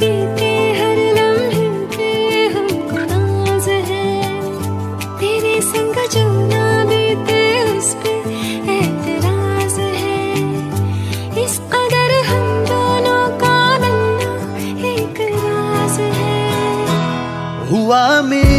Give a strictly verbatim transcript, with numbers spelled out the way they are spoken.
बीते हर लम्हे पे हमको नाज है, तेरे संग जो ना बीते उस पे एतराज है। इस अगर हम दोनों का बनना एक राज है। हुआ में